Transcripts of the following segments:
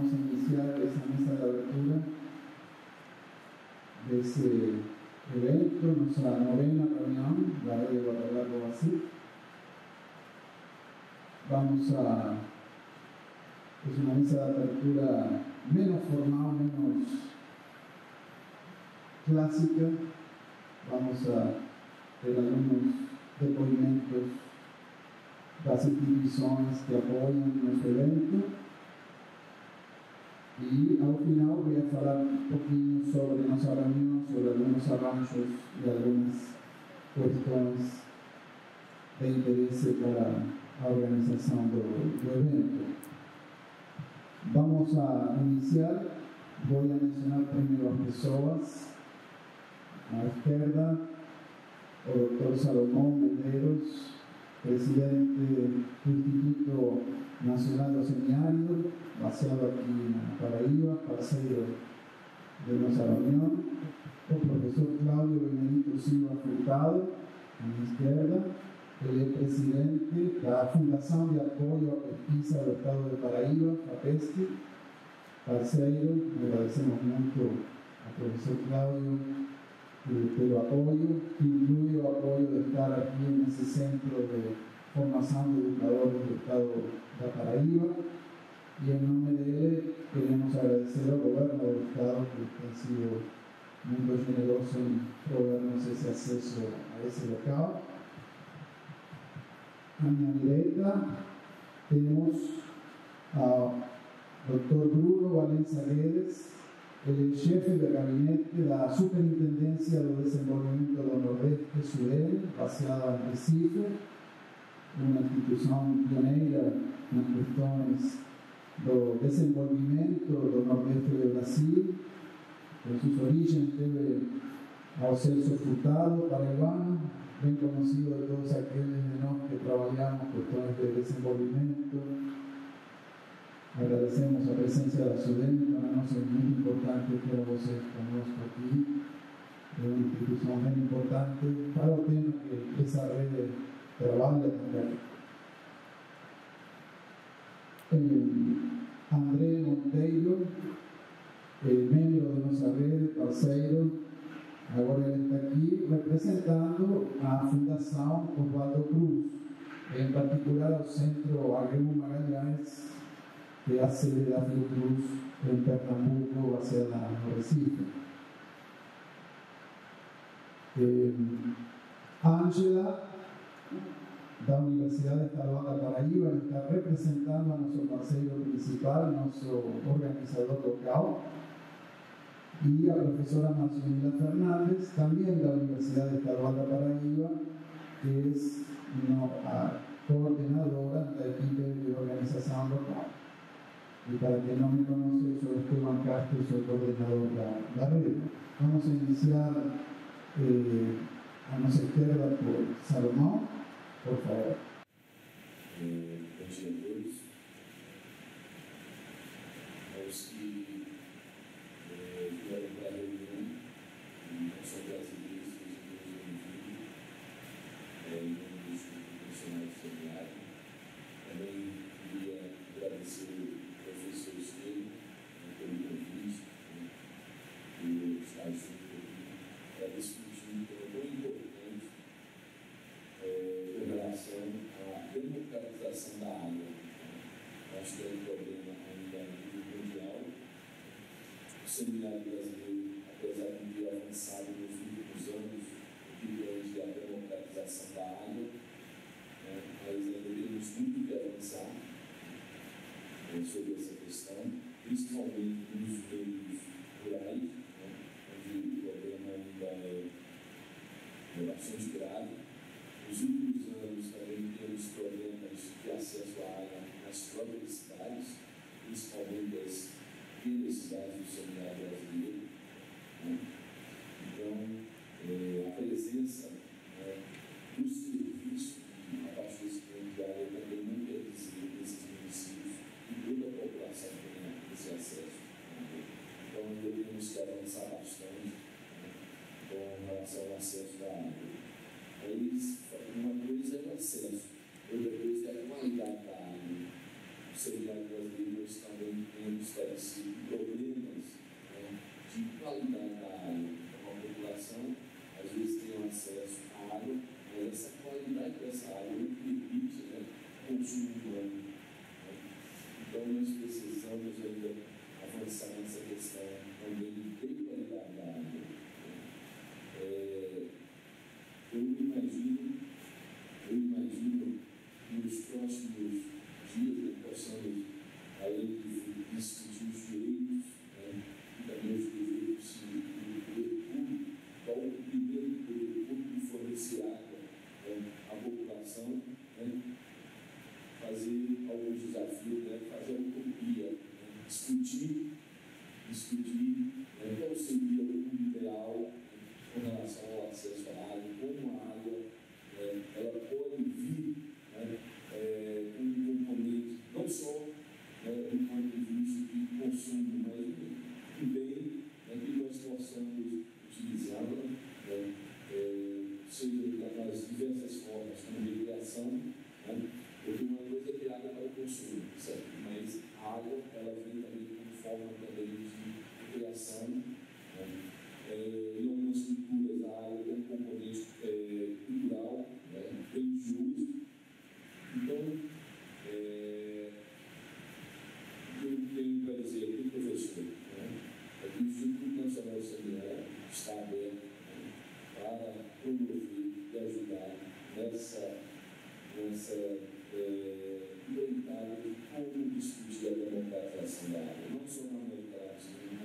vamos a iniciar esa mesa de abertura de ese evento, nuestra novena reunión, la radio va a hablar de GOBACIT. Vamos a, es una mesa de apertura menos formal, menos clásica. Vamos a ter algunos depoimentos das instituições que apoiam nosso evento. E, ao final, vou falar pouquinho sobre nossa reunião, sobre alguns arranjos e algumas questões de interesse para a organização do evento. Vamos a iniciar. Vou mencionar primeiro as pessoas. À esquerda, o Dr. Salomón Medeiros, presidente do Instituto Nacional do Semiárido, baseado aqui na Paraíba, parceiro de nossa reunião. O professor Claudio Benedito Silva Furtado, à minha esquerda, ele é presidente da Fundação de Apoio a Pesquisa del Estado de Paraíba, a PESC, parceiro. Agradecemos muito ao professor Claudio pelo apoio, que inclui o apoio de estar aqui nesse centro de formação de educadores do Estado da Paraíba. E, em nome dele, queremos agradecer ao governo do Estado, que tem sido muito generoso em provermos esse acesso a esse local. À minha direita, temos ao Dr. Bruno Valença Guedes, el chefe de gabinete de la Superintendencia de Desarrollo del Nordeste Sudén, basada en Recife, una institución pionera en cuestiones de desenvolvimiento del nordeste de Brasil. Por sus orígenes debe a Celso Furtado, paraibano, bien conocido de todos aquellos de nosotros que trabajamos cuestiones de desenvolvimiento. Agradecemos a presencia de la SUDEN, para nosotros es muy importante que vocês conosco aquí, es una institución muy importante para el tema que esa red trabaja también. André Monteiro, miembro de nuestra red, parceiro, ahora está aquí representando a Fundação Oswaldo Cruz, en particular al Centro Aggeu Magalhães, que hace de la Cruz en Pernambuco hacia la Recife. Ángela, de la Universidad de Estaduata Paraíba, está representando a nuestro parceiro principal, nuestro organizador local, y a la profesora Manzolina Fernández, también de la Universidad de Estaduata Paraíba, que es coordinadora de la equipe de organización local. Y para que no me conoce, yo soy Esteban Castro, soy coordinador de la red. Vamos a iniciar a nuestra izquierda por Salomón, por favor. Conselheiros, aos que vieram para a reunião, não só brasileiros, mas também dos profissionais do semiárido. Também queria agradecer professor Esteban, pelo convite, por estar junto aqui, para discutir um tema muito importante em relação à democratização da água. Acho que é um problema ainda a nível mundial. O seminário brasileiro, apesar de ter avançado nos últimos anos, o que hoje é a democratização da água, mas ainda temos muito que avançar sobre essa questão, principalmente nos meios rurais, onde o problema ainda é bastante grave. Nos últimos anos também temos problemas de acesso à água nas próprias cidades, principalmente as pequenas cidades do semiárido brasileiro. Então, a presença do serviço de abastecimento de água também não é visível nesses municípios. Toda a população tem esse acesso. Então, devemos que avançar bastante com relação ao acesso da água. Aí, uma coisa é o acesso, outra coisa é a qualidade da água. O semiárido brasileiro também tem buscas problemas, né, de qualidade da água. Então, a população, às vezes, tem acesso à água, mas essa qualidade dessa água não permite, né, o consumo humano. Né? Então, nós precisamos ainda avançar nessa questão também de qualidade da água. Né? Eu imagino nos próximos dias, né, possamos, além de discutir os direitos, né, e também os direitos do poder público, qual o primeiro poder público fornecer água, né, à população, né, fazer alguns desafios, né, fazer a utopia, né, discutir né, qual seria o ideal com relação ao acesso à água, como a água ela pode vir, né, com um componente não só do ponto de vista de consumo, mas também que nós possamos utilizá-la, né, seja das diversas formas, como irrigação, né, porque uma coisa é criada para o consumo, certo? Mas a água ela vem também como forma também de criação, né. Em algumas culturas, a água tem um componente cultural, né, religioso. Então, o que eu tenho para dizer aqui, professor, né, é que o Instituto Nacional do Semiárido está aberto, né, para promover e ajudar nessa prioritária como discutir a democratização da água, não só na América Latina,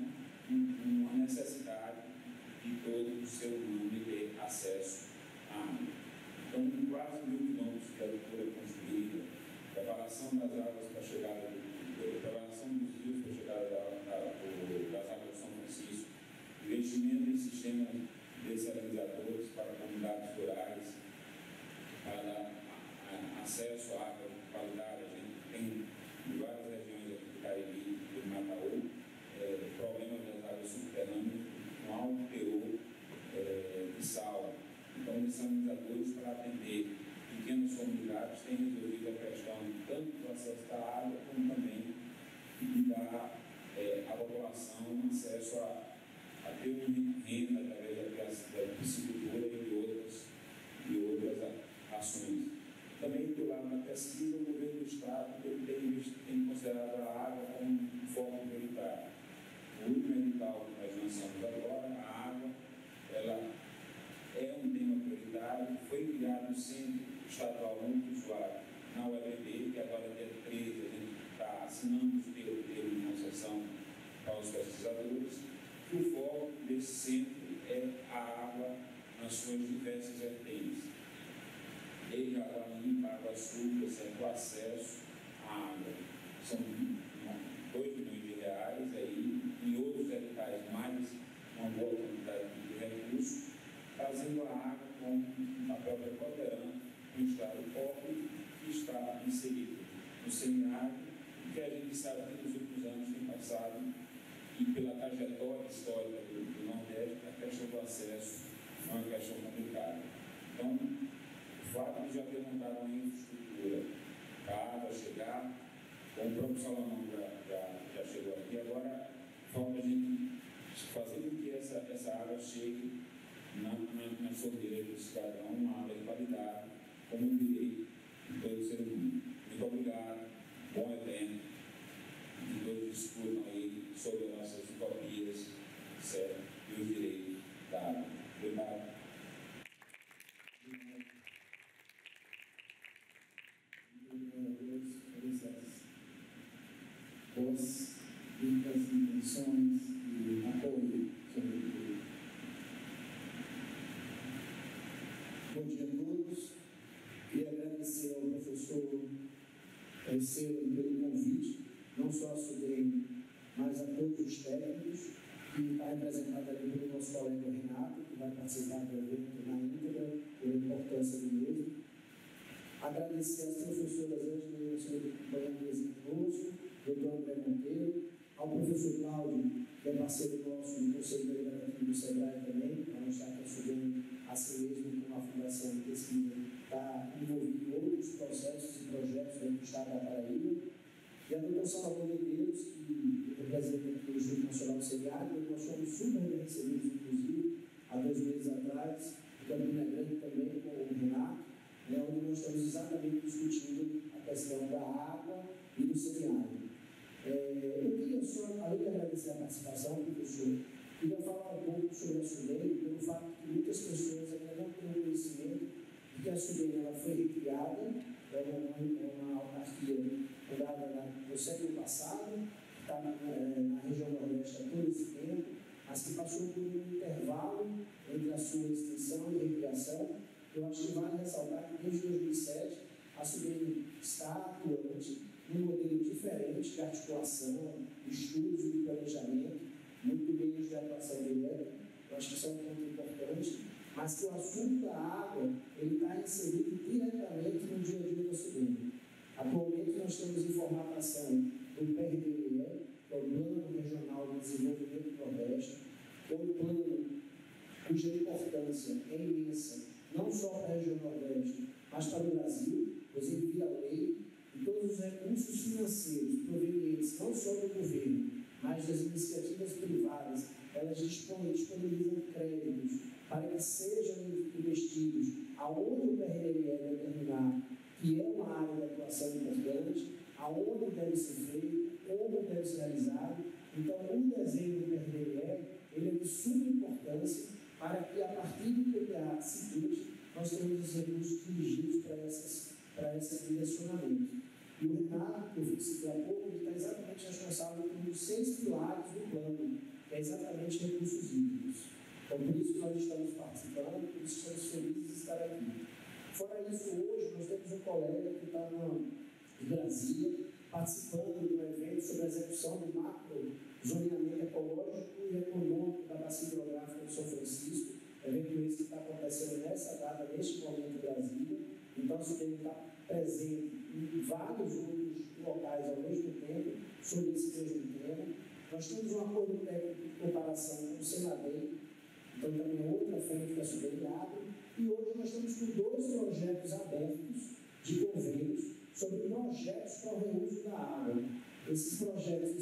uma necessidade de todo o ser humano ter acesso à água. Então, quase 1000 quilômetros de agricultura construída, preparação das águas para a chegada do preparação dos rios para a chegada das águas de São Francisco, investimento em sistemas dessalinizadores para comunidades rurais, para dar acesso à água de qualidade. A gente tem em várias regiões aqui do Cariri, do Mataú, problemas das águas subterrâneas com alto teor de sal. Então, os desalinizadores para atender pequenas comunidades têm resolvido a questão tanto do acesso à água, como também de dar à população acesso a ter uma renda através da piscicultura e de outras ações. Também, do lado da pesquisa, o governo do Estado tem considerado a água como um foco prioritário. O último edital que nós lançamos agora, a água, ela é um tema prioritário, foi criado no Centro Estadual do Usuário, na UEPB, que agora é dia 13, a gente está assinando os termos de concessão para os pesquisadores, que o foco desse centro é a água nas suas diversas vertentes. Desde a água limpa, água suja, o acesso à água. São 2 milhões de reais, aí, em outros editais mais, uma boa quantidade de recursos, fazendo a água como a própria Coterana, um estado pobre que está inserido no semiárido, que a gente sabe que nos últimos anos tem passado, e pela trajetória histórica do Nordeste, a questão do acesso é uma questão complicada. Então, o fato de já ter montado uma infraestrutura para a água chegar, como o próprio Salomão já chegou aqui, agora falta a gente fazer com que essa água chegue na sorteira do cidadão, uma água de qualidade, como um direito de todo ser humano. Muito obrigado, bom evento, que todos discutam aí sobre as nossas utopias, certo? E os direitos da água. Obrigado. Boas dicas, intenções e apoio sobre tudo. Bom dia a todos. Queria agradecer ao professor Esteban pelo convite, não só a SUDEM, mas a todos os técnicos, que está representado ali pelo nosso colega Renato, que vai participar do evento na íntegra, pela importância do mesmo. Agradecer às professoras Ângela e Banhanesa conosco, doutor André Monteiro, ao professor Claudio, que é parceiro nosso do Conselho Deliberativo do SEBRAE também, para mostrar que a SUDEM, a si mesmo, como a Fundação de Pesquisa, está envolvida em outros processos e projetos do Estado da Paraíba, e a doutora Salomão Medeiros, que representa aqui o Instituto Nacional do Semiárido, nós somos super bem recebidos, inclusive, há 2 meses atrás, o Campina Grande também, com o Renato, né, onde nós estamos exatamente discutindo a questão da água e do semiárido. Eu queria só, além de agradecer a participação do professor, queria falar um pouco sobre a SUDEM, pelo fato que muitas pessoas ainda não têm conhecimento de que a SUDEM ela foi recriada, é uma autarquia fundada no século passado, que está na região nordeste há todo esse tempo, mas que passou por um intervalo entre a sua extinção e a recriação. Eu acho que vale ressaltar que desde 2007 a SUDEM está atuante num modelo diferente de articulação, estudos e planejamento, muito menos de atuação direta. Eu acho que isso é um ponto importante, mas que o assunto da água está inserido diretamente no dia a dia da SUDEM. Atualmente nós estamos em formatação do PRDE, que é o Plano Regional de Desenvolvimento do Nordeste, que é um plano cuja importância é imensa, não só para a região Nordeste, mas para o Brasil, pois ele via lei. E todos os recursos financeiros provenientes não só do governo, mas das iniciativas privadas, elas disponibilizam créditos para que sejam investidos aonde o PRDE determinar que é uma área de atuação importante, aonde deve ser feito, como deve ser realizado. Então, o desenho do PRDE ele é de suma importância para que, a partir do PPA seguinte, nós tenhamos os recursos dirigidos para esse direcionamento. E o Renato, que eu vi citar há pouco, ele está exatamente responsável por um dos 6 pilares do plano, que é exatamente recursos hídricos. Então, por isso que nós estamos participando, por isso estamos felizes de estar aqui. Fora isso, hoje nós temos um colega que está em Brasília, participando de um evento sobre a execução do macro zoneamento ecológico e econômico da bacia hidrográfica de São Francisco, evento esse que está acontecendo nessa data, neste momento, em Brasília. Então, se ele está presente em vários outros locais ao mesmo tempo, sobre esse mesmo tema. Nós temos um acordo técnico de comparação com o CNADEM, então também outra frente da SUDEM abre. E hoje nós estamos com 2 projetos abertos de convênios sobre projetos para o reuso da água. Esses projetos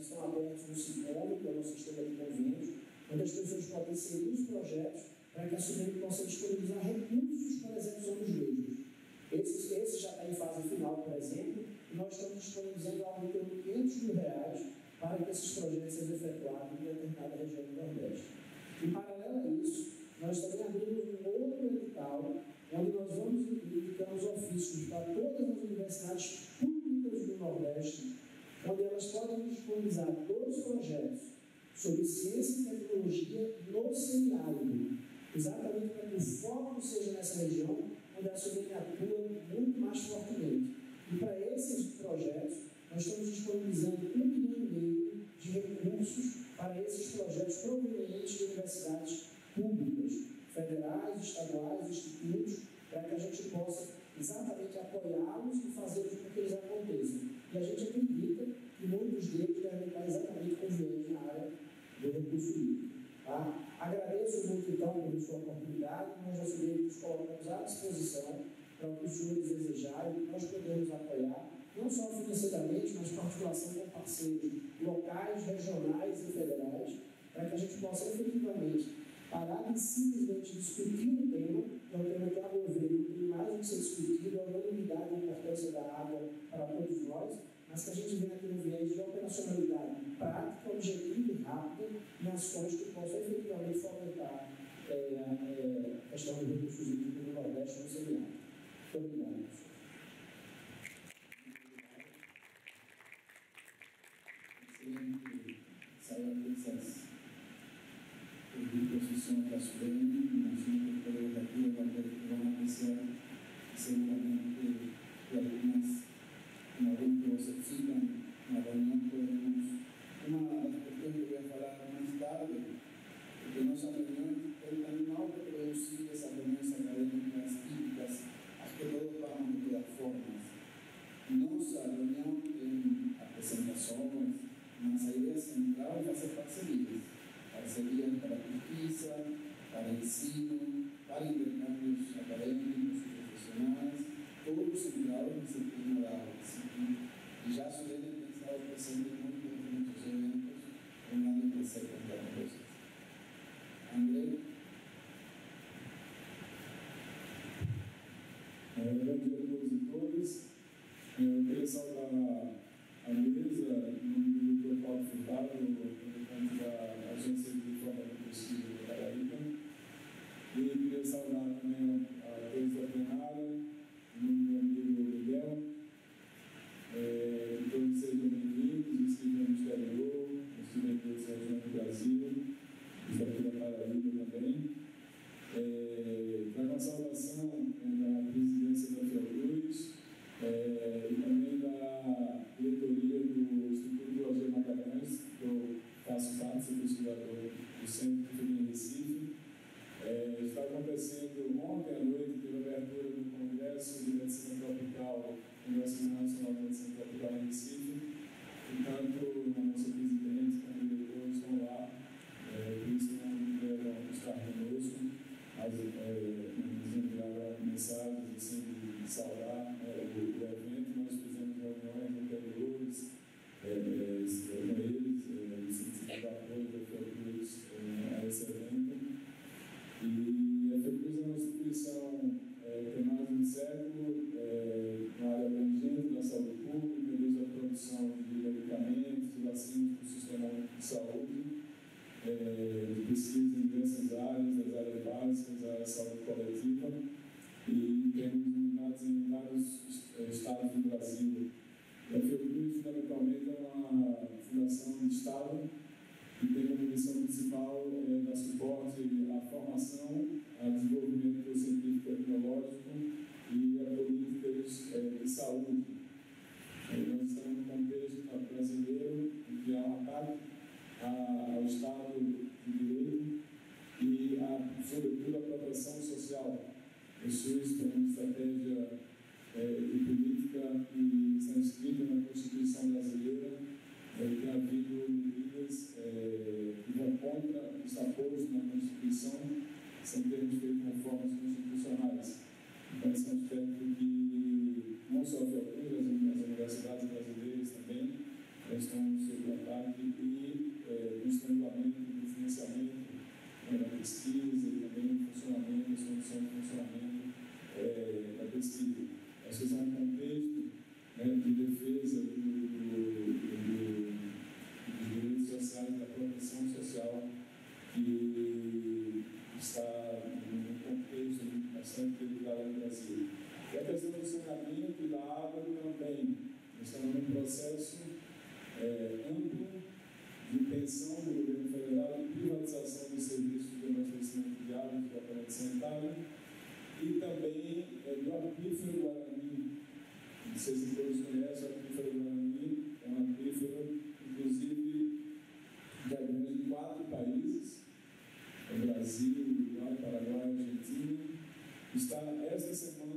estão abertos no CIMON, que é o nosso sistema de convênios, onde as pessoas podem inserir os projetos para que a SUDEM possa disponibilizar recursos para a execução dos mesmos. Esse já está em fase final, por exemplo, e nós estamos disponibilizando algo em torno de R$500 mil para que esses projetos sejam efetuados em determinada região do Nordeste. Em paralelo a isso, nós também abrimos um outro edital, onde nós vamos indicar os ofícios para todas as universidades públicas do Nordeste, onde elas podem disponibilizar 2 projetos sobre ciência e tecnologia no semiárido, exatamente para que o foco seja nessa região, onde a SUDEM atua muito mais fortemente. E para esses projetos, nós estamos disponibilizando R$1,5 milhão de recursos para esses projetos provenientes de universidades públicas, federais, estaduais, institutos, para que a gente possa exatamente apoiá-los e fazer com que eles aconteçam. E a gente acredita que muitos deles devem estar exatamente convenientes na área do recurso hídrico. Tá? Agradeço muito, então, pela sua oportunidade. Nós já nos colocamos à disposição para o que os senhores desejarem, nós podemos apoiar, não só financeiramente, mas com articulação com parceiros locais, regionais e federais, para que a gente possa efetivamente parar de simplesmente discutir um tema, que é um tema que, a meu ver, tem mais do que ser discutido, a unanimidade e a importância da água para todos nós, mas que a gente venha aqui no viés de operacionalidade prática, objetiva e rápida, em ações que possam efetivamente fomentar a questão dos recursos hídricos do Nordeste no semiárido. Muito obrigado, professor. Excelente. Saiu de construção da SUDEM, nós vamos poder daqui agora que vamos apreciar seguramente que algumas que ficam na reunião podemos. Uma das questões que eu vou falar mais tarde é que nossa reunião tem também uma outra produzir essas reuniões acadêmicas típicas, as que todos vamos dar formas. Nossa reunião tem apresentações, mas a ideia central é fazer parcerias. Parcerias para pesquisa, para ensino, para intercâmbios acadêmicos e profissionais, todos centrados na disciplina da água. E já Sudene tem estado presente em muitos eventos, onde crescer com tantas coisas. André? Bom dia a todos e todas. Eu queria saudar a mesa, no Dr. Paulo Furtado, da Agência de Informação do Estado de Paraíba. E queria saudar também a Teresa da Plenária, o meu amigo Miguel. Todos sejam bem-vindos, os que vêm do exterior, os que vêm da região do Brasil, os daqui da Paraíba também. Para uma saudação da presidência da Fiocruz e também da diretoria do Instituto Aggeu Magalhães, faço parte, sou pesquisador do Centro de Recife. Está acontecendo ontem à noite, pela abertura do Congresso de Medicina Tropical, Congresso Nacional de Medicina Tropical em Recife. Portanto, a nossa presidente, os diretores estão lá, por isso não puderam estar conosco, mas nos enviaram mensagens assim, de saudar do evento. Nós fizemos reuniões anteriores com eles. Da apoio da Fiocruz a esse evento. E a Fiocruz é uma instituição que tem mais de um século na área abrangente da saúde pública, desde a produção de medicamentos, vacinas para o sistema de saúde, pesquisa em diversas áreas, das áreas básicas, a área de saúde coletiva, e temos unidades em vários estados do Brasil. A Fiocruz, fundamentalmente, é uma fundação de Estado e tem como missão principal dar suporte à formação, ao desenvolvimento científico e tecnológico e a políticas de saúde. Nós estamos num contexto brasileiro em que há um ataque ao Estado de Direito e, sobretudo, à proteção social. O SUS tem uma estratégia de política que está inscrita na Constituição brasileira. Tem havido medidas que vão contra o que está posto na Constituição, sem termos feito reformas constitucionais. Então, esse é um aspecto que não só a Fiocruz, as universidades brasileiras também estão sob ataque e no estrangulamento do financiamento da pesquisa e também no funcionamento, nas condições de funcionamento da pesquisa. Acho que esse é um contexto de defesa dos direitos sociais, da proteção social, que está num contexto bastante delicado no Brasil. E a questão do saneamento e da água também. Estamos num processo amplo de intenção do governo federal de privatização dos serviços de abastecimento de água e de tratamento sanitário e também do aquífero Guarani. Não sei se todos conhecem, o aquífero Guarani é um aquífero, inclusive, de alguns de 4 países, o Brasil, Uruguai, Paraguai, Argentina. Está, esta semana,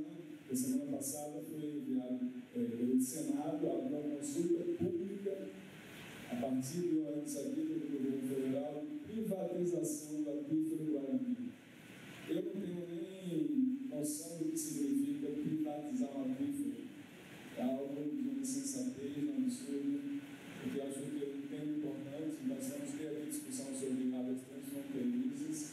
a semana passada, foi enviado pelo Senado a uma consulta pública a partir de uma iniciativa do governo federal privatização da bifruaria. Eu não tenho nem noção do que significa privatizar uma bífera. É algo de uma insensatez, de um absurdo, porque eu acho que é um tema importante. Nós vamos ter aqui discussão sobre áreas transfronteiriças,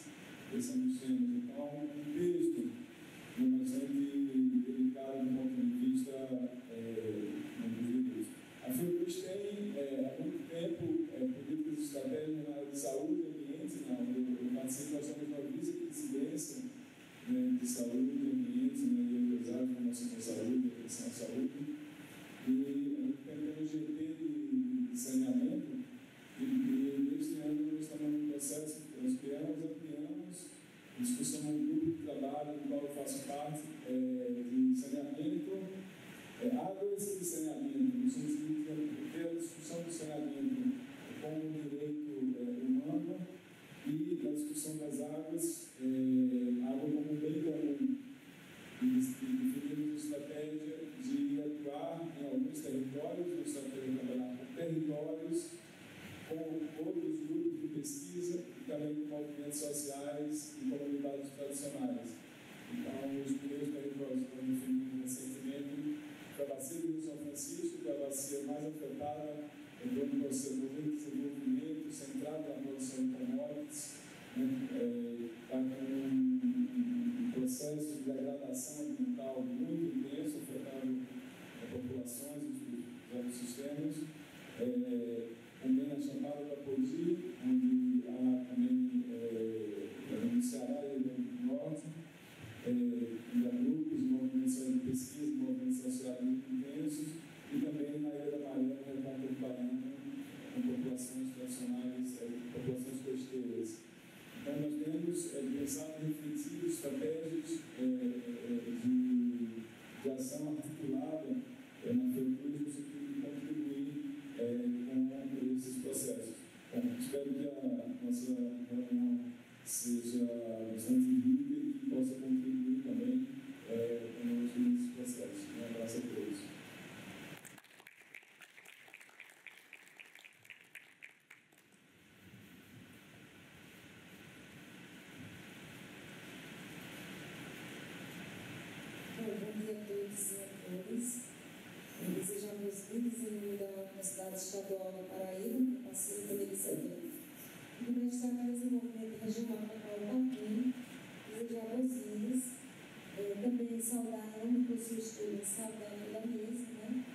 que são os temas. Então, um texto que nós temos delicado do ponto de vista a Fiocruz tem há muito tempo políticas estratégicas na área de saúde e ambiente. Eu participo, nós temos uma vice-presidência de saúde e ambiente, e empresário da Fundação de Saúde, da Comissão de Saúde. E tem um GT de saneamento, e neste ano nós estamos num processo que nós criamos, ampliamos, discussão no grupo de trabalho do qual eu faço parte, de saneamento. Águas e saneamento, nós temos que ter a discussão do saneamento como um direito humano e da discussão das águas, água como bem comum. E definimos estratégia de atuar em alguns territórios, nós estamos trabalhando com territórios, com outros grupos de pesquisa e também com movimentos sociais e comunidades tradicionais. Então, os primeiros territórios que foram definidos recentemente, da bacia do Rio São Francisco, que é a bacia mais afetada pelo desenvolvimento centrado na produção de commodities, está com um processo de degradação ambiental muito intenso, afetando populações e os ecossistemas, também na chamada da Poti, onde há também no Ceará e no Norte, ainda grupos, movimentos de pesquisa, movimentos sociais muito intensos, e também na Ilha da Mariana, na República do Paraná, com populações tradicionais, populações costeiras. Então, nós temos pensado e refletido estratégias de ação articulada na Fiocruz, no sentido de contribuir com esses processos. Então, espero que a nossa reunião seja bastante rica e possa contribuir também com os processos. Um abraço a todos. Bom dia a todos e a todas. Desejamos vidas em nome da Universidade Estadual da Paraíba, parceiro organizador do Ministério do Desenvolvimento Regional da Paraíba, desejar boas vindas, também saudar ambos os seus estudos, saudando da mesa, né?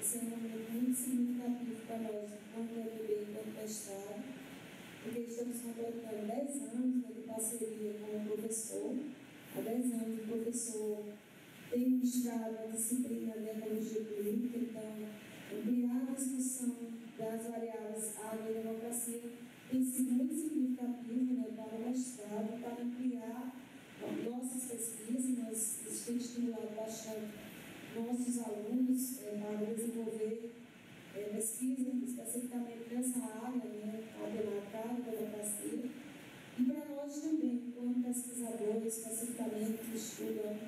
Esse é um momento muito significativo para nós, quanto a bebê, quanto a estar, porque estamos completando 10 anos de parceria com o professor. Há 10 anos o professor tem ministrado a disciplina de ecologia política, então, ampliar a discussão das variáveis água e democracia tem sido muito significativo, né, para o mestrado, para ampliar nossas pesquisas. Nós temos estimulado bastante nossos alunos para desenvolver pesquisa, especificamente nessa área, a democracia. E para nós também, como pesquisadores, especificamente que estudam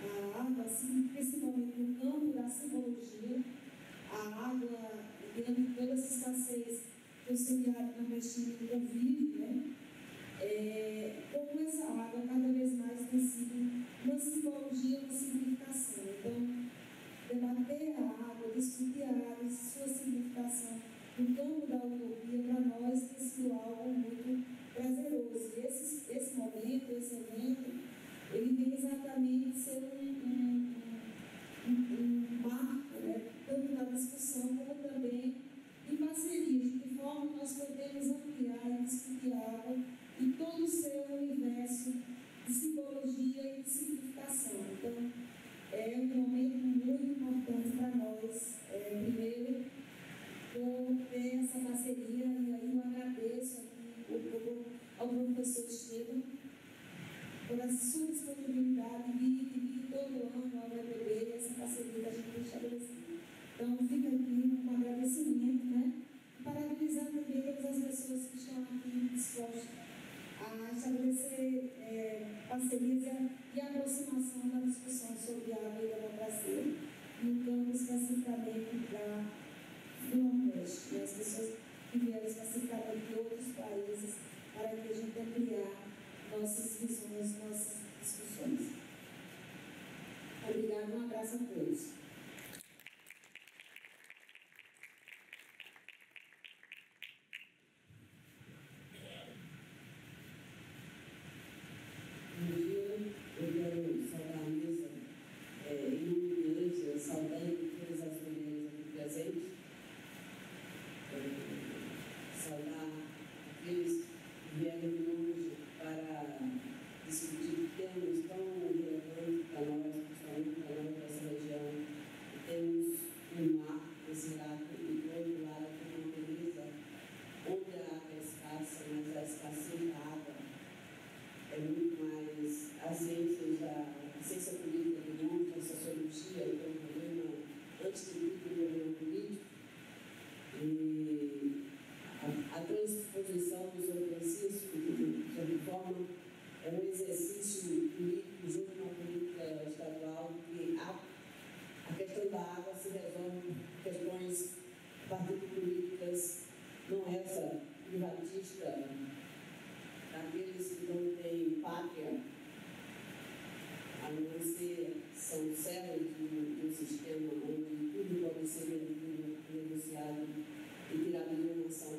a água, assim, principalmente no campo da simbologia, a água, dentro de toda essa escassez, o semiárido nordestino convive, né? Como essa água cada vez mais tem sido uma simbologia, uma significação. Então, debater a água, discutir a água, sua significação no campo da utopia, para nós tem sido algo muito prazeroso. E esse momento, esse evento, ele vem exatamente ser um marco, né? Tanto da discussão como também em parcerias, de forma que nós podemos ampliar e discutir a água e todo o seu universo de simbologia e de significação. Então, é um momento muito importante para nós, primeiro, por ter essa parceria, e aí eu agradeço aqui ao professor Esteban por essa sua disponibilidade de vir todo ano ao EPB e essa parceria da gente estabelecida. Então, fica aqui um agradecimento, né? Parabenizar também todas as pessoas que estão aqui dispostas a estabelecer parcerias e aproximação da discussão sobre a água e democracia no campo especificamente do Nordeste. As pessoas e viemos facilitar de outros países para que a gente ampliar nossas visões, nossas discussões. Obrigado, um abraço a todos. Bom dia, eu quero saudar a mesa, em nome de igreja, saudando todas as mulheres aqui presentes, saudar aqueles que vieram hoje para discutir temas tão relevantes para nós, principalmente para nós dessa região, que temos um mar desirado e do outro lado tem uma beleza onde a água é escassa, mas a escassez da água é muito mais a ciência política do mundo, a sociologia, que é um problema antes de tudo do problema político, e a transposição do São Francisco, de reforma, é um exercício político junto com a política estadual, que a questão da água se resolve por questões políticas, não essa privatista, daqueles que não têm pátria, a não ser são servos de um sistema onde tudo pode ser negociado e tirado de uma nação.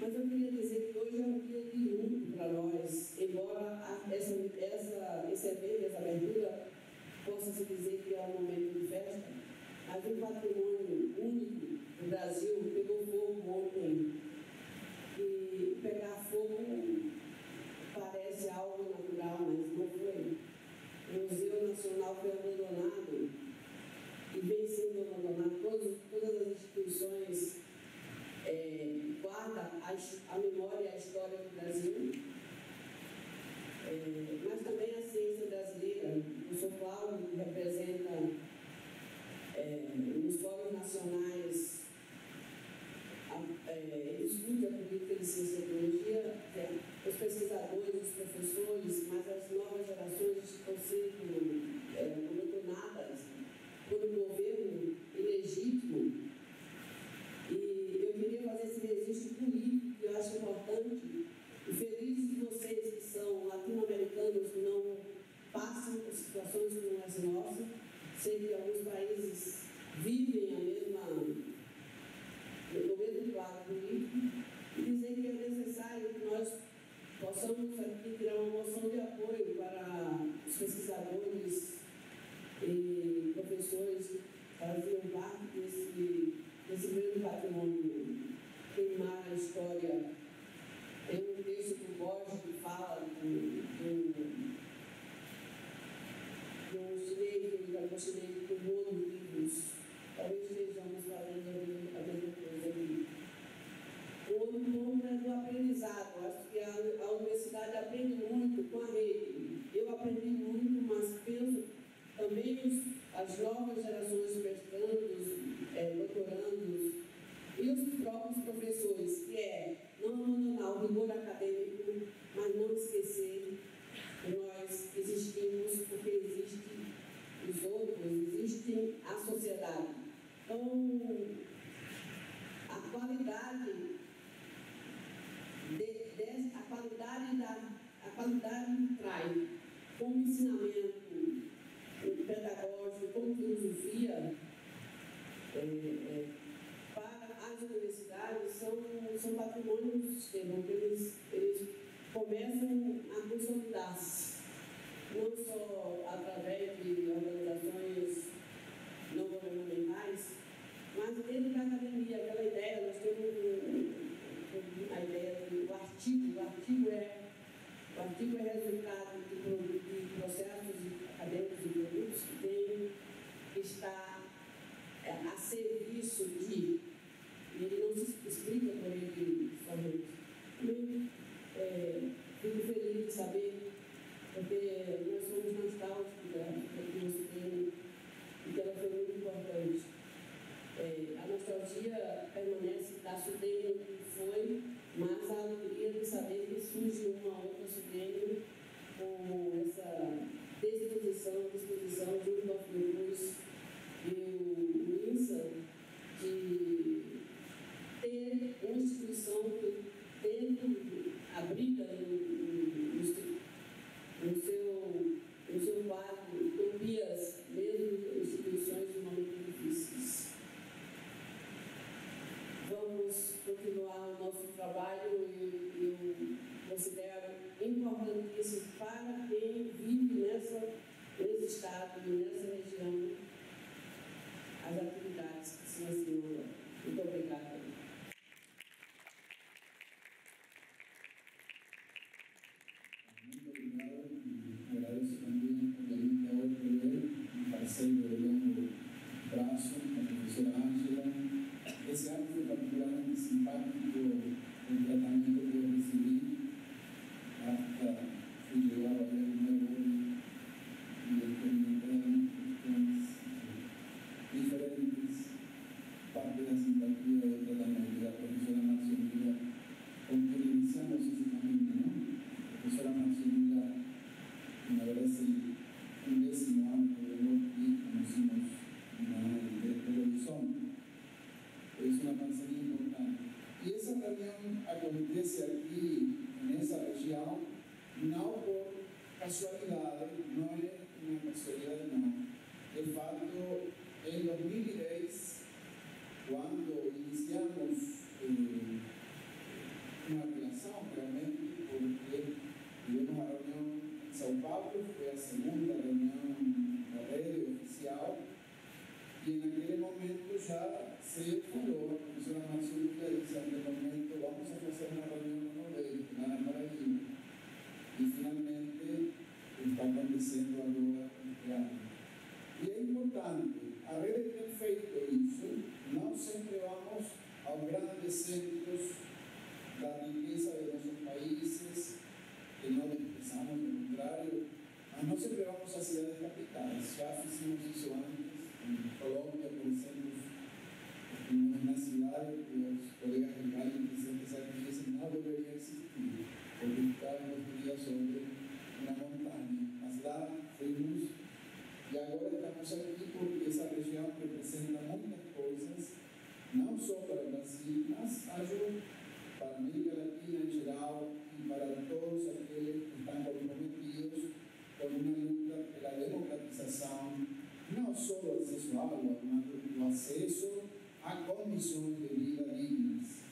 Mas eu queria dizer que hoje é um dia de luto para nós, embora esse evento, essa abertura, possa se dizer que é um momento de festa, mas um patrimônio único do Brasil pegou fogo ontem, e pegar fogo parece algo natural, mas não foi. O Museu Nacional foi abandonado e vem sendo abandonado. Todas as instituições guardam a memória e a história do Brasil, mas também a ciência brasileira. O São Paulo representa nos fóruns nacionais. Ele estuda a política de ciência e tecnologia, os pesquisadores, os professores, mas as novas gerações estão sendo abandonadas por um governo ilegítimo. E eu queria fazer esse registro político que eu acho importante, e felizes de vocês que são latino-americanos, que não passam por situações como essa nossa. Sei que alguns países vivem a mesma. Eu mesmo quadro político, e dizer que é necessário que nós possamos aqui criar uma moção de apoio para os pesquisadores e professores que faziam parte desse grande patrimônio queimar a história. Tem um texto do Borges que fala de um chinês, que tomou dos livros. Talvez estejamos fazendo a mesma coisa ali. O outro ponto é do aprendizado. Acho que a universidade aprende muito com a rede. Eu aprendi muito, mas penso também as novas gerações de mestrandos, doutorandos e os próprios professores, que é não abandonar o rigor acadêmico, mas não esquecer que nós existimos porque existe. Os outros, existe a sociedade. Então, a qualidade traz como ensinamento pedagógico, como filosofia, para as universidades, são patrimônio do sistema, porque eles começam a consolidar-se. Não só através de organizações não governamentais, mas dentro da academia, aquela ideia, nós temos a ideia do artigo. O artigo é resultado de processos acadêmicos e produtos que tem que estar a serviço de. Ele não se explica por ele somente. Fico feliz de saber. Porque nós somos nostálgicos do nosso tempo, e ela foi muito importante. A nostalgia permanece da Sudene que foi, mas a alegria de saber que surge uma outra Sudene com essa disposição junto ao Cruz e o INSA de ter uma instituição continuar o nosso trabalho e eu considero importantíssimo para quem vive nesse estado e nessa região as atividades que se desenvolvem. Muito obrigada. Muito obrigado e agradeço também a Benedita Oliveira, um parceiro de longo prazo, a professora Ângela. Esse ano foi particularmente simpático o tratamento que eu recebi hasta fui llevado a ver el nuevo y experimentar cuestiones diferentes. Parte de la simpatía del tratamiento de la profesora Manzolina con quien iniciamos ese camino, ¿no? La profesora Manzolina me agradece un décimo año y conocimos una de horizonte. Es una parcería importante. Y esa reunión acontece aquí, en esa región, no por casualidad, no es una casualidad, no. De facto, en 2010, cuando iniciamos una relación realmente, porque tuvimos una reunión en São Paulo, fue la segunda reunión de la red oficial. Y en aquel momento ya se fundó la profesora Manzolina y dice, en aquel momento vamos a hacer una reunión de la Paraíba. Y finalmente está aconteciendo ahora este año. Y es importante, a ver el efecto eso, no siempre vamos a los grandes centros, la riqueza de nuestros países, que no desprezamos, lo contrario, no siempre vamos a ciudades capitales, ya hicimos eso antes. En Colombia, por ejemplo, en una ciudad que los colegas de Cali presentes aquí dicen no debería existir, porque estábamos días sobre una montaña. Allá fuimos y ahora estamos aquí porque esa región representa muchas cosas, no solo para Brasil, mas algo para América Latina en general y para todos aquellos que están comprometidos con una lucha de la democratización. No solo acceso a agua, sino acceso a condiciones de vida dignas.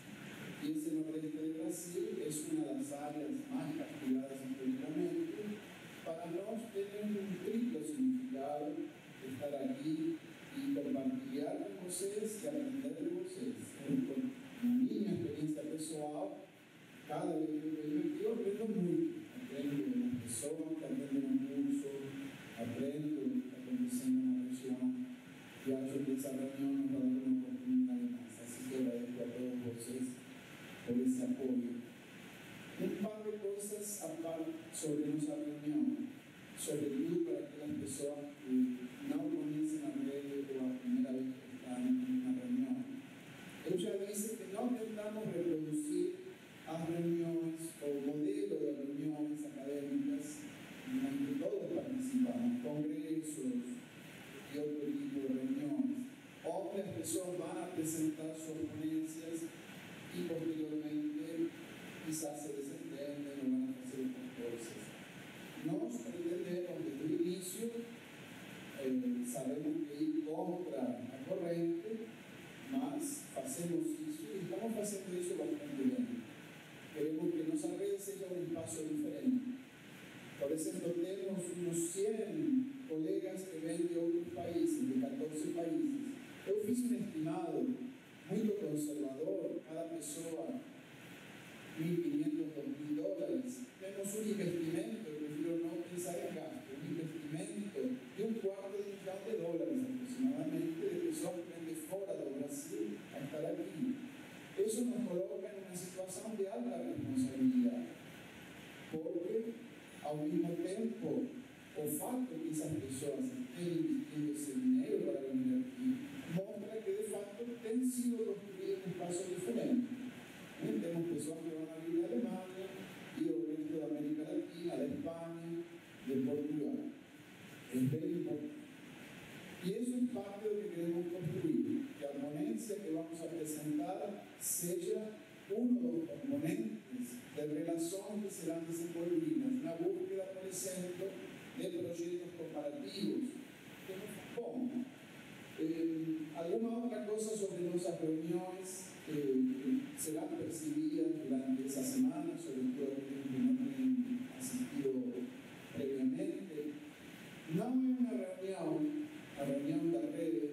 Y ese nordeste de Brasil es una de las áreas más castigadas históricamente. Para nosotros tiene un triple significado estar aquí y compartir con ustedes y aprender de ustedes. Con mi experiencia personal, cada vez que yo aprendo mucho. Aprendo de las personas que aprenden mucho, aprendo de lo que está aconteciendo en la región y acho que esa reunión nos va a dar una oportunidad más. Así que agradezco a todos ustedes por ese apoyo. Un par de cosas aparte sobre nuestra reunión, sobre todo para aquellas personas que no comiencen a ver por la primera vez que están en una reunión. Yo ya dije que no intentamos reproducir las reuniones o modelos de reuniones académicas en las que todos participamos, congresos y otro tipo de reuniones. Otras personas van a presentar sus ponencias y posteriormente quizás se desentienden o van a hacer otras cosas. Nos pretendemos desde el inicio, sabemos que ir contra la corriente, mas hacemos eso y estamos haciendo eso bastante bien. Queremos que nuestra red sea un espacio diferente. Por ejemplo, tenemos unos 100 colegas que ven de otros países, de 14 países. Yo hice un estimado muy conservador, cada persona $1.500 a $2.000. Tenemos un investimento, prefiero no pensar en gasto, un investimento de un $250,000 aproximadamente de personas que ven de fuera de Brasil a estar aquí. Eso nos coloca en una situación de alta responsabilidad, porque al mismo tiempo, el facto que esas personas estén invirtiendo ese dinero para venir aquí, muestra que de facto han sido construidos en espacios diferentes. Tenemos personas que van a vivir a Alemania y del resto de América Latina, de España, de Portugal. Es muy importante. Y eso es parte de lo que queremos construir, que la ponencia que vamos a presentar sea uno de los componentes de relación que serán desenvolvidas, una búsqueda, por ejemplo, de proyectos comparativos que nos pongan. Alguna otra cosa sobre nuestras reuniones que se van percibida durante esa semana, sobre todo que no han asistido previamente. No es una reunión de redes,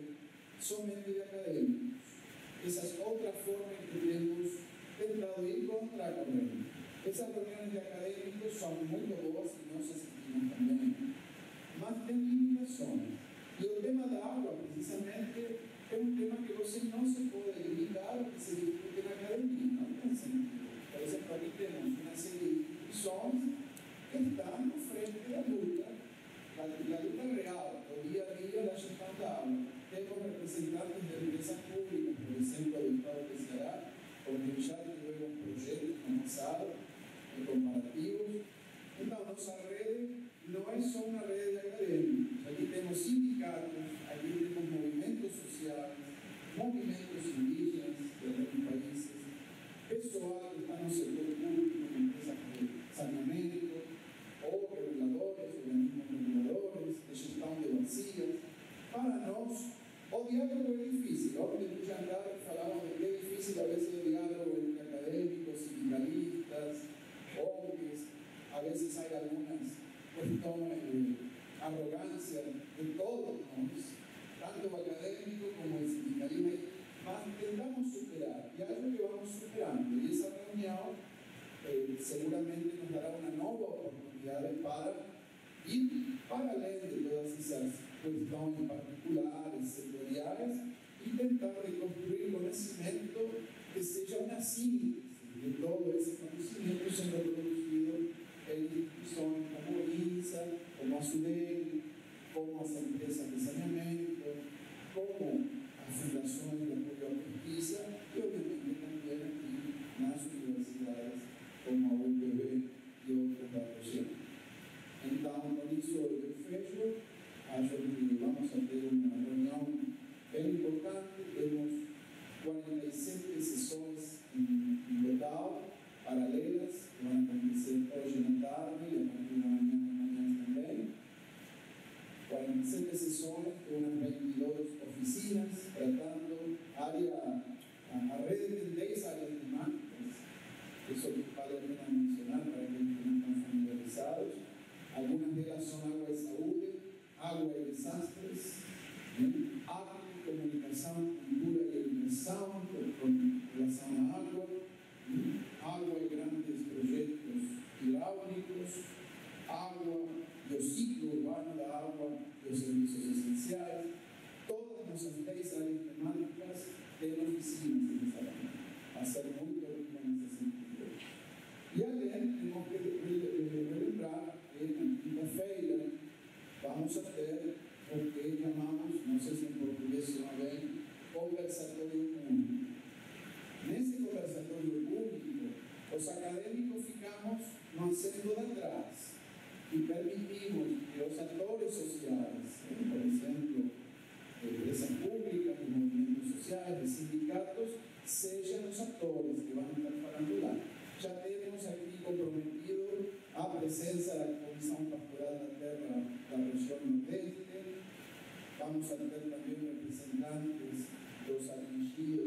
solamente de académicos. Esa es otra forma que tenemos de ir contra la corriente. Esas reuniones de académicos son muy buenas y nos asistimos también. Más de limitaciones. Y el tema de agua, precisamente, es un tema que você no se puede limitar a que se discute en la academia, no piensen. Por eso, aquí tenemos una serie de discusiones que están frente a la luta real, el día a día, la gestión de agua. Tenemos representantes de empresas públicas, por ejemplo, del Estado de Ceará, porque ya tuvimos proyectos avanzados, comparativos. Entonces, nuestra red no es solo una red de académicos. Aquí tenemos sindicatos, aquí tenemos movimientos sociales, movimientos indígenas de otros países, personas que están en el sector público, empresas de saneamiento, o reguladores, organismos reguladores, de gestión de vacías. Para nosotros, o diálogo es difícil. Ahora me escuchan hablar, hablamos de que es difícil a veces el diálogo entre académicos, sindicalistas, hombres. A veces hay algunas cuestiones de arrogancia de todos, ¿no? Tanto académico como el sindicalismo, más intentamos superar, y algo que vamos superando, y esa reunión seguramente nos dará una nueva oportunidad para ir para além de todas esas cuestiones particulares, sectoriales, intentar reconstruir conocimiento que sea una síntesis de todo ese conocimiento siendo producido en instituciones como INSA, como a SUDEN, como las empresas de saneamiento, como las fundaciones de apoyo a pesquisa y obviamente también aquí en las universidades como a UPB y otras asociaciones. Entonces, con eso el fecho, acho que vamos a tener una reunión bien importante. Tenemos 47 sesiones en total, paralelas, que van a acontecer hoy en la tarde y a partir de mañana también. 47 sesiones con unas 22 oficinas tratando a red de tendencias, áreas temáticas, eso que vale la pena mencionar para que no están familiarizados. Algunas de ellas son agua y salud, agua y desastres, agua, comunicación, cultura y educación con relación a agua. Agua y grandes proyectos hidráulicos, agua y el ciclo urbano de agua, los servicios esenciales, todas nuestras seis áreas temáticas de las oficinas en esta área. Va a ser muy rico en ese sentido. Y además tenemos que relembrar que en la feira vamos a tener lo que llamamos, no sé si en portugués se llama bien, conversatorio público. En ese conversatorio público, los académicos ficamos no haciendo de atrás y permitimos que los actores sociales, por ejemplo, empresas públicas, movimientos sociales, sindicatos, sean los actores que van a estar farandular. Ya tenemos aquí comprometido a presencia de la Comissão Pastoral da Terra de la región nordeste. Vamos a tener también representantes de los atingidos